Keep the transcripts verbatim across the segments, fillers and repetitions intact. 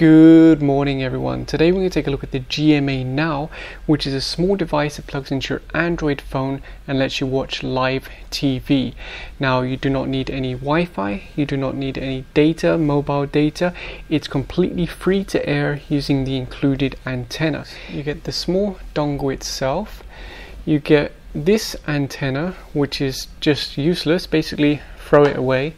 Good morning everyone. Today we're going to take a look at the G M A Now, which is a small device that plugs into your Android phone and lets you watch live T V. Now you do not need any Wi-Fi, you do not need any data, mobile data. It's completely free to air using the included antenna. You get the small dongle itself, you get this antenna which is just useless, basically throw it away.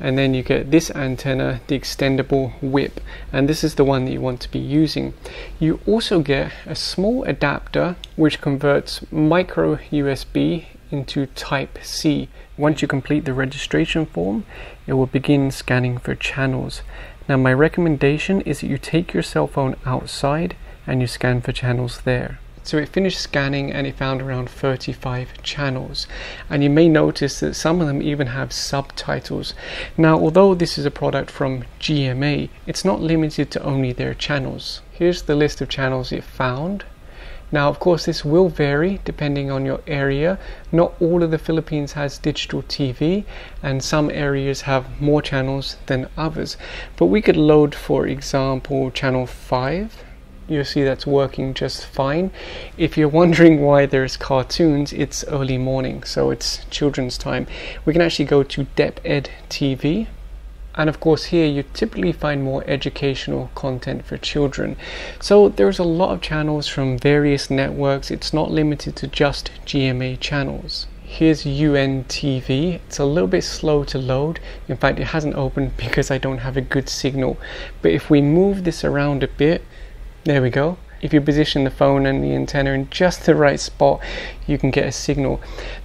And then you get this antenna, the extendable whip, and this is the one that you want to be using. You also get a small adapter which converts micro U S B into Type C. Once you complete the registration form, it will begin scanning for channels. Now my recommendation is that you take your cell phone outside and you scan for channels there. So it finished scanning and it found around thirty-five channels, and you may notice that some of them even have subtitles. Now although this is a product from G M A, it's not limited to only their channels. Here's the list of channels it found. Now of course this will vary depending on your area. Not all of the Philippines has digital T V, and some areas have more channels than others. But we could load, for example, channel five. You'll see that's working just fine. If you're wondering why there's cartoons, it's early morning, so it's children's time. We can actually go to DepEd T V, and of course here you typically find more educational content for children. So there's a lot of channels from various networks. It's not limited to just G M A channels. Here's U N T V. It's a little bit slow to load. In fact, it hasn't opened because I don't have a good signal. But if we move this around a bit, there we go. If you position the phone and the antenna in just the right spot, you can get a signal.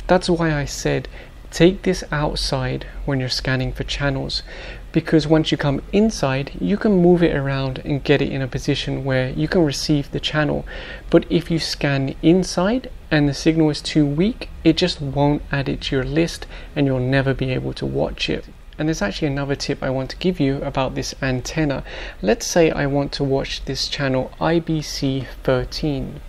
That's why I said take this outside when you're scanning for channels, because once you come inside you can move it around and get it in a position where you can receive the channel. But if you scan inside and the signal is too weak, it just won't add it to your list and you'll never be able to watch it. And there's actually another tip I want to give you about this antenna. Let's say I want to watch this channel I B C thirteen.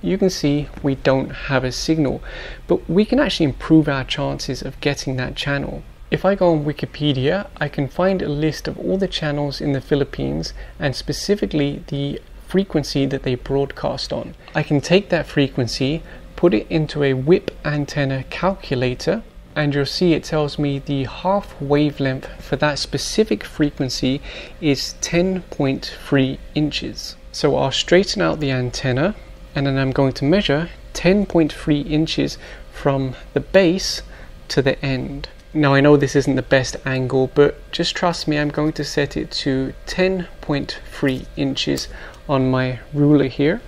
You can see we don't have a signal, but we can actually improve our chances of getting that channel. If I go on Wikipedia, I can find a list of all the channels in the Philippines and specifically the frequency that they broadcast on. I can take that frequency, put it into a whip antenna calculator, and you'll see it tells me the half wavelength for that specific frequency is ten point three inches. So I'll straighten out the antenna, and then I'm going to measure ten point three inches from the base to the end. Now I know this isn't the best angle, but just trust me, I'm going to set it to ten point three inches on my ruler here.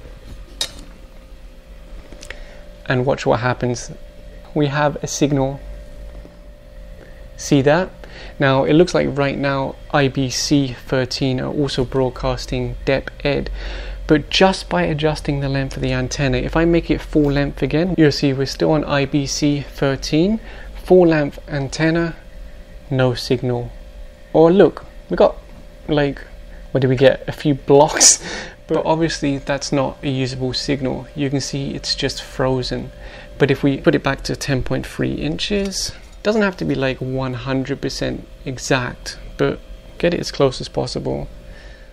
And watch what happens. We have a signal. See that? Now it looks like right now I B C thirteen are also broadcasting DepEd, but just by adjusting the length of the antenna, if I make it full length again, you'll see we're still on I B C thirteen, full length antenna, no signal. Or look, we got like, what did we get? A few blocks. But obviously that's not a usable signal. You can see it's just frozen. But if we put it back to ten point three inches, doesn't have to be like one hundred percent exact, but get it as close as possible.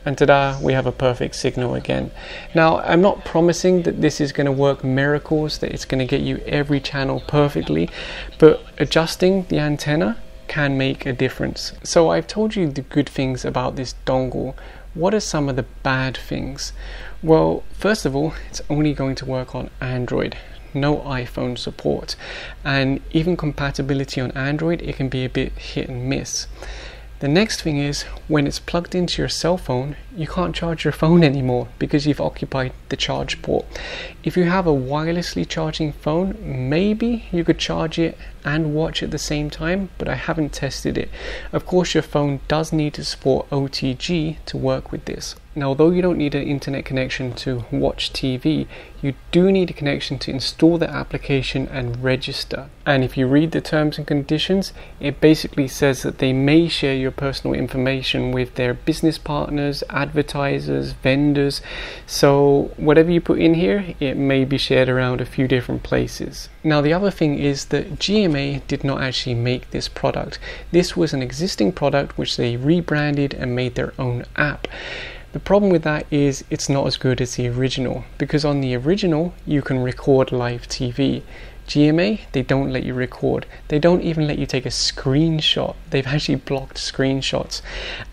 And ta-da, we have a perfect signal again. Now, I'm not promising that this is going to work miracles, that it's going to get you every channel perfectly, but adjusting the antenna can make a difference. So I've told you the good things about this dongle. What are some of the bad things? Well, first of all, it's only going to work on Android. No iPhone support, and even compatibility on Android, it can be a bit hit and miss. The next thing is, when it's plugged into your cell phone, you can't charge your phone anymore because you've occupied the charge port. If you have a wirelessly charging phone, maybe you could charge it and watch at the same time, but I haven't tested it. Of course your phone does need to support O T G to work with this. Now although you don't need an internet connection to watch T V, you do need a connection to install the application and register. And if you read the terms and conditions, it basically says that they may share your personal information with their business partners, advertisers, advertisers, vendors. So whatever you put in here, it may be shared around a few different places. Now the other thing is that G M A did not actually make this product. This was an existing product which they rebranded and made their own app. The problem with that is it's not as good as the original, because on the original you can record live T V. G M A, they don't let you record. They don't even let you take a screenshot. They've actually blocked screenshots.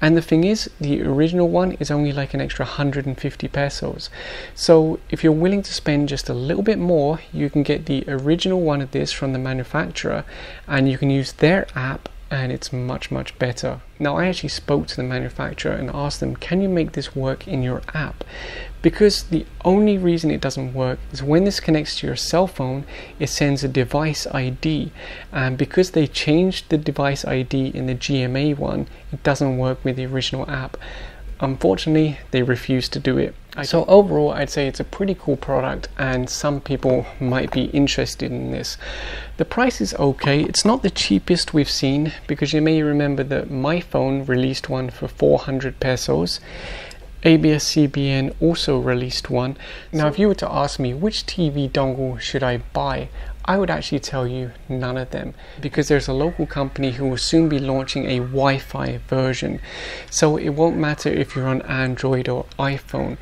And the thing is, the original one is only like an extra one hundred fifty pesos. So if you're willing to spend just a little bit more, you can get the original one of this from the manufacturer, and you can use their app, and it's much, much better. Now, I actually spoke to the manufacturer and asked them, can you make this work in your app? Because the only reason it doesn't work is when this connects to your cell phone, it sends a device I D. And because they changed the device I D in the G M A one, it doesn't work with the original app. Unfortunately, they refused to do it. So overall, I'd say it's a pretty cool product, and some people might be interested in this. The price is okay. It's not the cheapest we've seen, because you may remember that MyPhone released one for four hundred pesos. A B S C B N also released one. Now, if you were to ask me which T V dongle should I buy, I would actually tell you none of them, because there's a local company who will soon be launching a Wi-Fi version. So it won't matter if you're on Android or iPhone.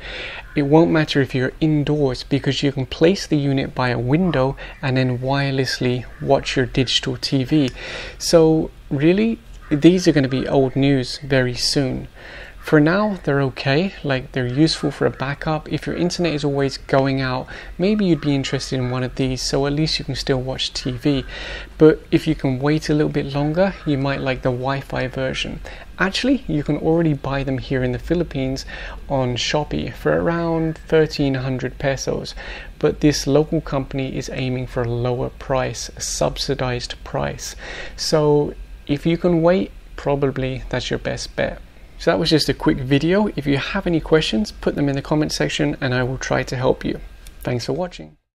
It won't matter if you're indoors, because you can place the unit by a window and then wirelessly watch your digital T V. So really, these are going to be old news very soon. For now, they're okay, like they're useful for a backup. If your internet is always going out, maybe you'd be interested in one of these, so at least you can still watch T V. But if you can wait a little bit longer, you might like the Wi-Fi version. Actually, you can already buy them here in the Philippines on Shopee for around thirteen hundred pesos. But this local company is aiming for a lower price, a subsidized price. So if you can wait, probably that's your best bet. So that was just a quick video. If you have any questions, put them in the comment section and I will try to help you. Thanks for watching.